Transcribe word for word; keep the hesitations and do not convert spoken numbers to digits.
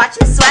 watch it sweat.